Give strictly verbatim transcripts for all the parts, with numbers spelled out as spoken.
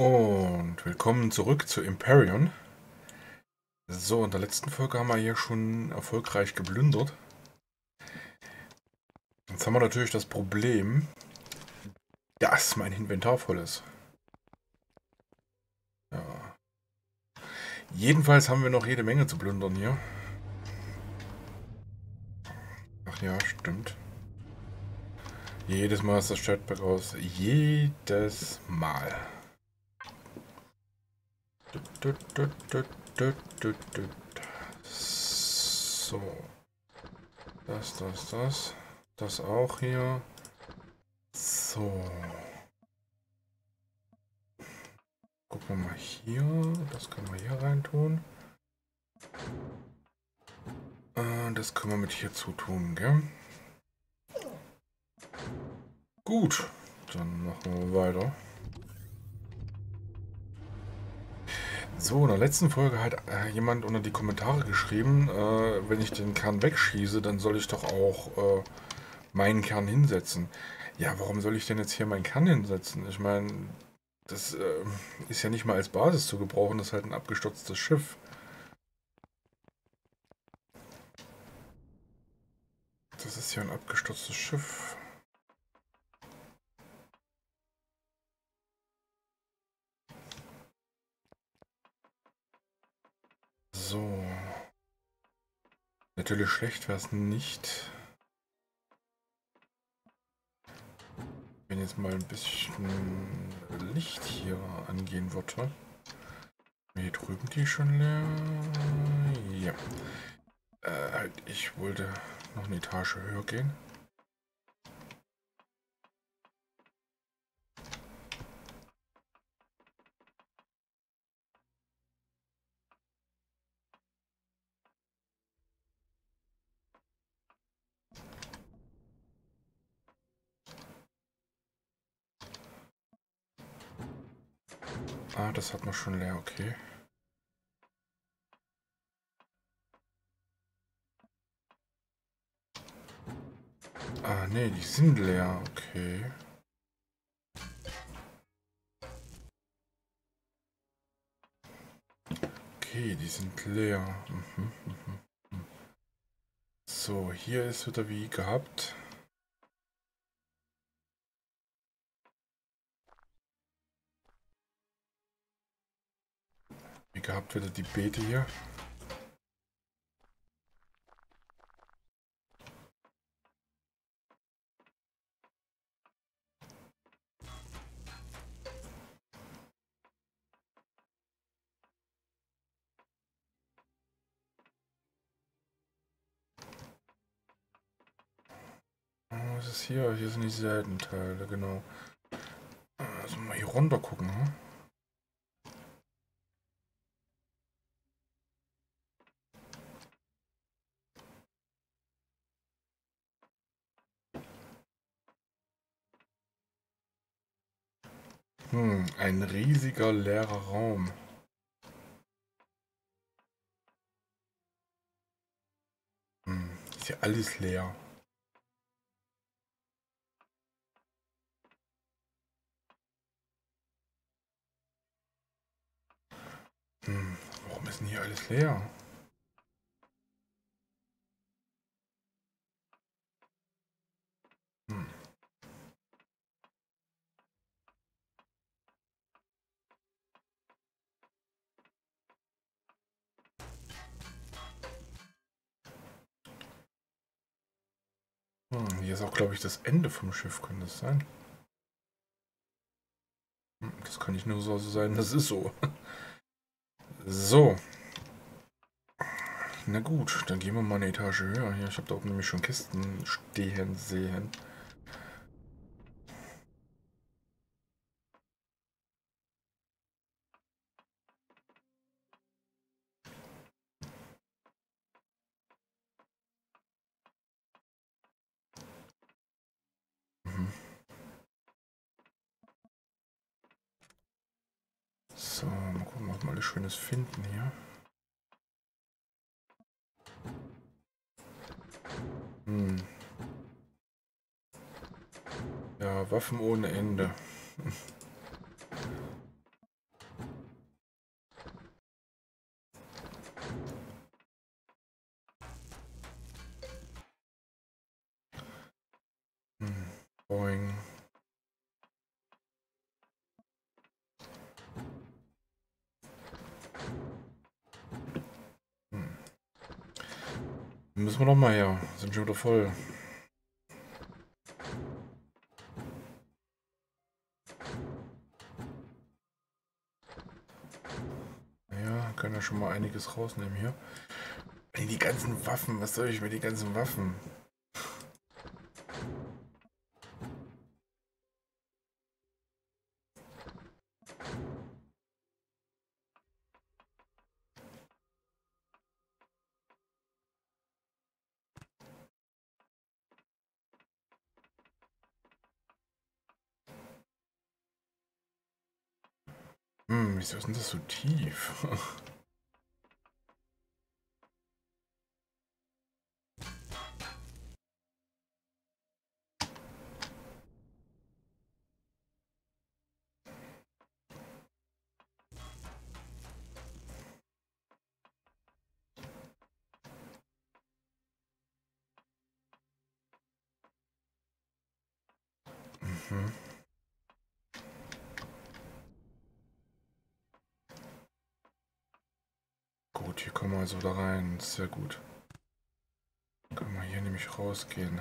Und willkommen zurück zu Empyrion. So, in der letzten Folge haben wir hier schon erfolgreich geplündert. Jetzt haben wir natürlich das Problem, dass mein Inventar voll ist. Ja. Jedenfalls haben wir noch jede Menge zu plündern hier. Ach ja, stimmt. Jedes Mal ist das Jetpack aus. Jedes Mal. So. Das, das, das. Das auch hier. So. Gucken wir mal hier. Das können wir hier rein tun. Das können wir mit hier zu tun, gell? Gut. Dann machen wir weiter. So, in der letzten Folge hat äh, jemand unter die Kommentare geschrieben, äh, wenn ich den Kern wegschieße, dann soll ich doch auch äh, meinen Kern hinsetzen. Ja, warum soll ich denn jetzt hier meinen Kern hinsetzen? Ich meine, das äh, ist ja nicht mal als Basis zu gebrauchen, das ist halt ein abgestürztes Schiff. Das ist ja ein abgestürztes Schiff. So. Natürlich schlecht wäre es nicht. Wenn jetzt mal ein bisschen Licht hier angehen würde. Hier drüben die schon leer. Ja. Äh, halt, ich wollte noch eine Etage höher gehen. Ah, das hat man schon leer, okay. Ah, nee, die sind leer, okay. Okay, die sind leer. Mhm, mhm, mhm. So, hier ist wieder wie gehabt. Gehabt wieder die Beete hier. Was ist hier? Hier sind die Seitenteile, genau. Also mal hier runter gucken, ne? Hm, ein riesiger leerer Raum. Hm, ist ja alles leer. Hm, warum ist denn hier alles leer? Hm. Hm, hier ist auch, glaube ich, das Ende vom Schiff, könnte das sein? Hm, das kann nicht nur so sein, das ist so. So. Na gut, dann gehen wir mal eine Etage höher. Hier, ich habe da oben nämlich schon Kisten stehen sehen. So, mal gucken, was wir alles Schönes finden hier. Hm. Ja, Waffen ohne Ende. Müssen wir noch mal her. Sind schon wieder voll. Ja, können ja schon mal einiges rausnehmen hier. Die ganzen Waffen. Was soll ich mit den ganzen Waffen? Hm, wieso ist denn das so tief? Mhm. Gut, hier kommen wir also da rein, sehr gut. Dann können wir hier nämlich rausgehen.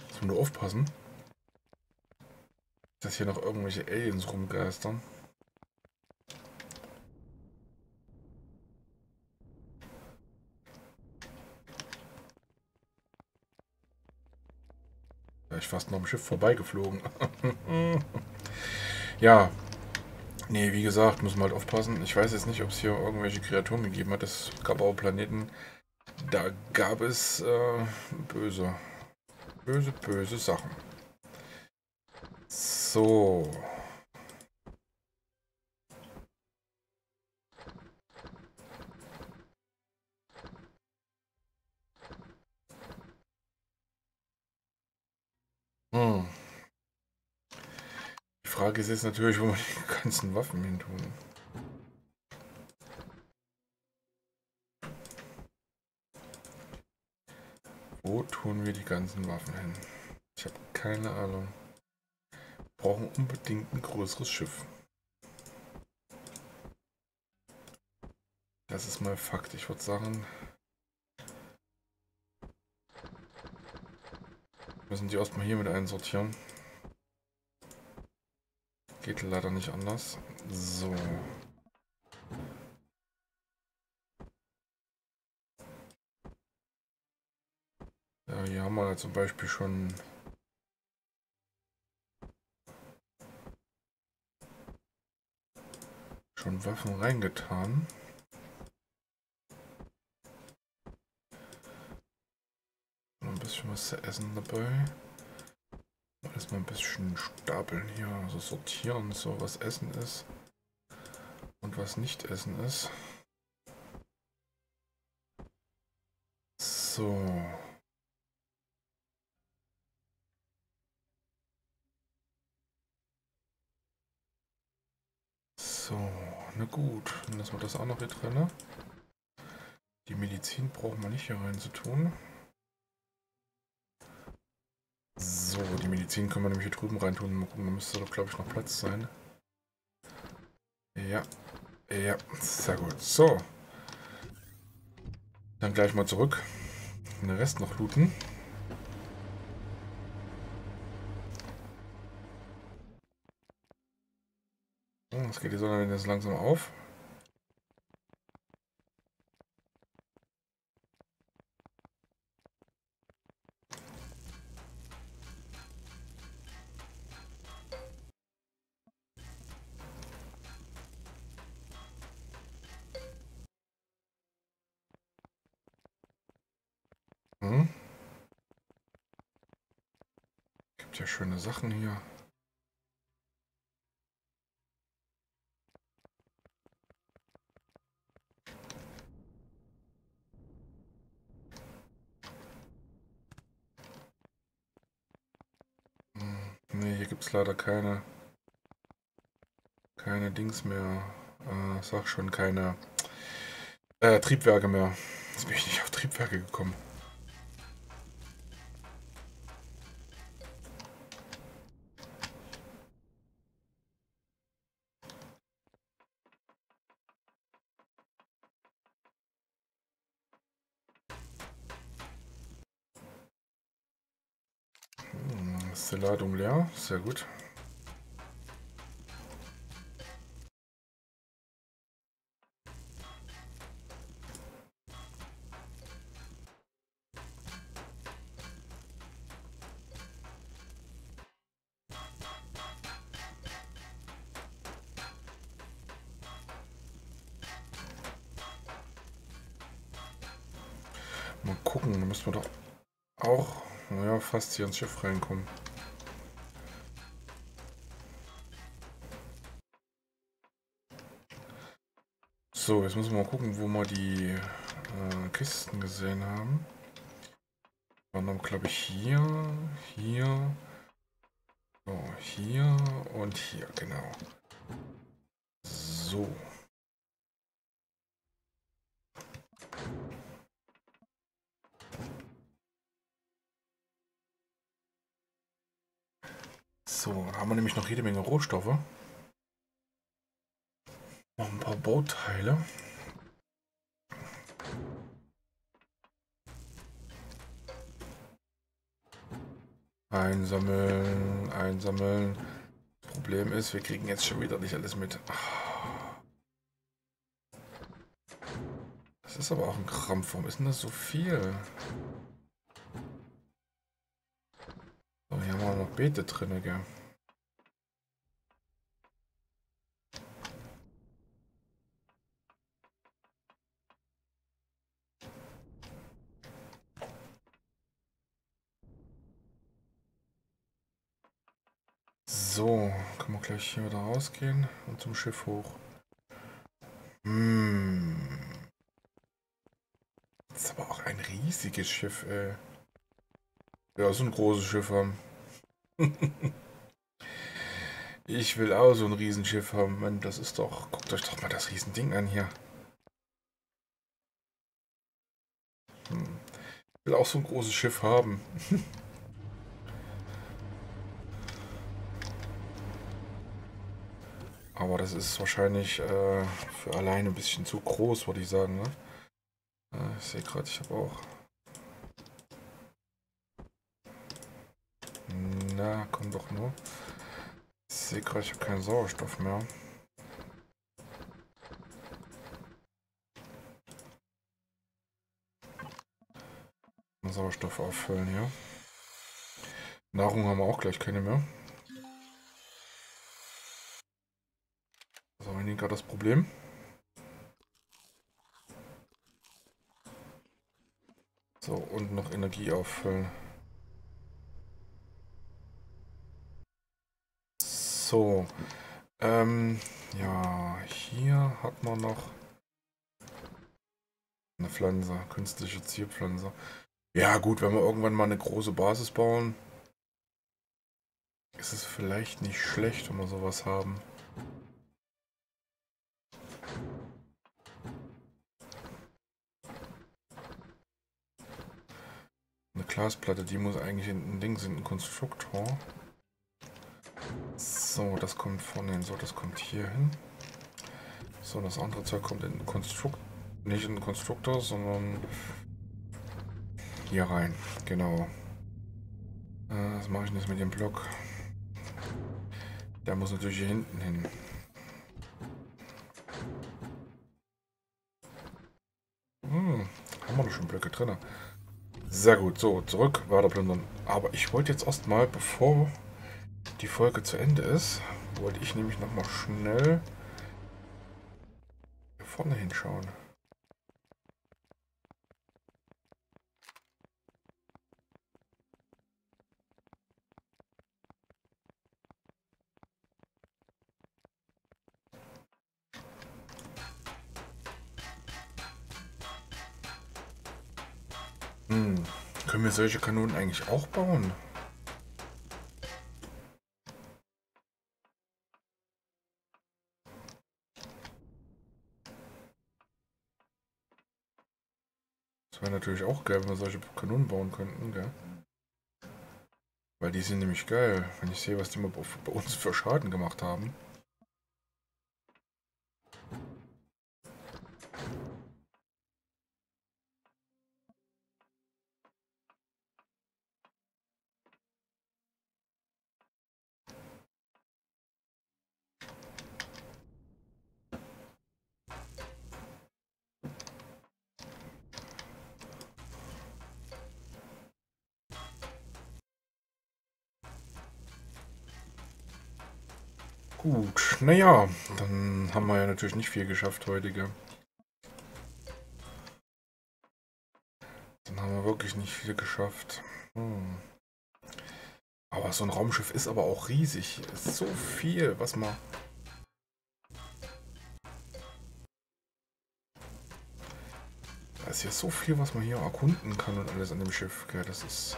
Jetzt nur aufpassen, dass hier noch irgendwelche Aliens rumgeistern. Fast noch am Schiff vorbeigeflogen. Ja. Nee, wie gesagt, müssen wir halt aufpassen. Ich weiß jetzt nicht, ob es hier irgendwelche Kreaturen gegeben hat. Es gab auch Planeten. Da gab es äh, böse, böse, böse Sachen. So. Die Frage ist jetzt natürlich, wo wir die ganzen Waffen hin tun. Wo tun wir die ganzen Waffen hin? Ich habe keine Ahnung. Wir brauchen unbedingt ein größeres Schiff. Das ist mal Fakt. Ich würde sagen, müssen die erstmal hier mit einsortieren. Geht leider nicht anders. So. Ja, hier haben wir zum Beispiel schon schon Waffen reingetan. Was zu essen dabei. Alles mal ein bisschen stapeln hier, also sortieren, so was Essen ist und was nicht Essen ist. So. So, na gut, dann lassen wir das auch noch hier drin. Die Medizin brauchen wir nicht hier rein zu tun. So, die Medizin können wir nämlich hier drüben reintun. Mal gucken, da müsste doch, glaube ich, noch Platz sein. Ja, ja, sehr gut. So, dann gleich mal zurück. Den Rest noch looten. So, jetzt geht die Sonne jetzt langsam auf. Ja, schöne Sachen hier. Hm, ne, hier gibt es leider keine keine Dings mehr. Äh, sag schon, keine äh, Triebwerke mehr. Jetzt bin ich nicht auf Triebwerke gekommen. Ist die Ladung leer? Sehr gut. Mal gucken, da müssen wir doch auch, naja, fast hier ins Schiff reinkommen. So, jetzt müssen wir mal gucken, wo wir die äh, Kisten gesehen haben. Dann haben wir, glaube ich, hier, hier, so, hier und hier, genau. So. So, haben wir nämlich noch jede Menge Rohstoffe. Noch ein paar Bauteile. Einsammeln, einsammeln. Das Problem ist, wir kriegen jetzt schon wieder nicht alles mit. Das ist aber auch ein Krampf. Warum ist denn das so viel? So, hier haben wir noch Beete drin, gell? So, können wir gleich hier wieder rausgehen und zum Schiff hoch. Hm. Das ist aber auch ein riesiges Schiff, ey. Ja, so ein großes Schiff haben. Ich will auch so ein Riesenschiff haben. Mann, das ist doch... Guckt euch doch mal das Riesending an hier. Hm. Ich will auch so ein großes Schiff haben. Aber das ist wahrscheinlich äh, für alleine ein bisschen zu groß, würde ich sagen. Ne? Äh, ich sehe gerade, ich habe auch... Na, komm doch nur. Ich sehe gerade, ich habe keinen Sauerstoff mehr. Sauerstoff auffüllen hier. Nahrung haben wir auch gleich keine mehr. Gerade das Problem. So, und noch Energie auffüllen. So, ähm, ja, hier hat man noch eine Pflanze, künstliche Zierpflanze. Ja gut, wenn wir irgendwann mal eine große Basis bauen, ist es vielleicht nicht schlecht, wenn wir sowas haben. Glasplatte, die muss eigentlich in ein Ding sind, ein Konstruktor. So, das kommt vorne hin, so, das kommt hier hin. So, das andere Zeug kommt in den Konstruktor, nicht in den Konstruktor, sondern hier rein, genau. Äh, was mache ich denn jetzt mit dem Block? Der muss natürlich hier hinten hin. Hm, haben wir doch schon Blöcke drin. Sehr gut, so, zurück, weiter plündern. Aber ich wollte jetzt erstmal, bevor die Folge zu Ende ist, wollte ich nämlich nochmal schnell hier vorne hinschauen. Hm. Können wir solche Kanonen eigentlich auch bauen? Das wäre natürlich auch geil, wenn wir solche Kanonen bauen könnten, gell? Weil die sind nämlich geil, wenn ich sehe, was die mal bei uns für Schaden gemacht haben. Gut, naja, dann haben wir ja natürlich nicht viel geschafft heute, gell? Dann haben wir wirklich nicht viel geschafft. Hm. Aber so ein Raumschiff ist aber auch riesig. Es ist so viel, was man... Da ist ja so viel, was man hier erkunden kann und alles an dem Schiff, gell? Das ist...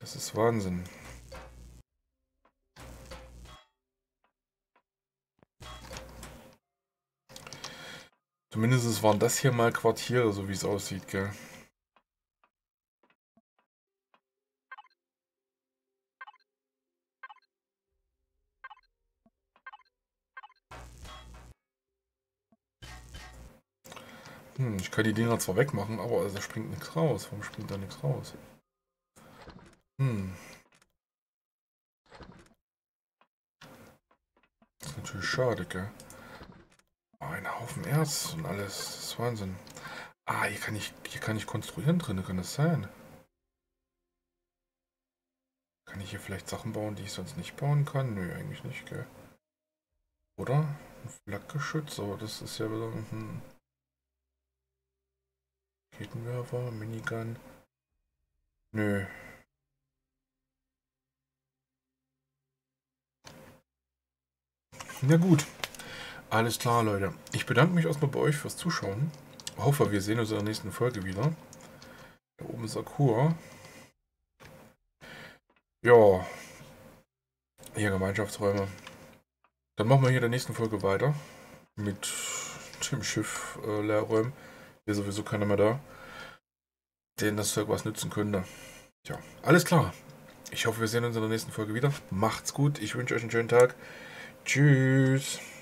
Das ist Wahnsinn. Zumindest waren das hier mal Quartiere, so wie es aussieht, gell? Hm, ich kann die Dinger zwar wegmachen, aber also da springt nichts raus. Warum springt da nichts raus? Hm. Das ist natürlich schade, gell? Ein Haufen Erz und alles, das ist Wahnsinn. Ah, hier kann ich, hier kann ich konstruieren drin, kann das sein? Kann ich hier vielleicht Sachen bauen, die ich sonst nicht bauen kann? Nö, eigentlich nicht, gell? Oder? Ein Flakgeschütz, aber das ist ja wieder ein Raketenwerfer, Minigun. Nö. Na gut. Alles klar, Leute. Ich bedanke mich erstmal bei euch fürs Zuschauen. Ich hoffe, wir sehen uns in der nächsten Folge wieder. Da oben ist Akura. Ja. Hier Gemeinschaftsräume. Dann machen wir hier in der nächsten Folge weiter. Mit dem Schiff äh, leerräumen. Hier sowieso keiner mehr da. Denen das Zeug was nützen könnte. Tja, alles klar. Ich hoffe, wir sehen uns in der nächsten Folge wieder. Macht's gut. Ich wünsche euch einen schönen Tag. Tschüss.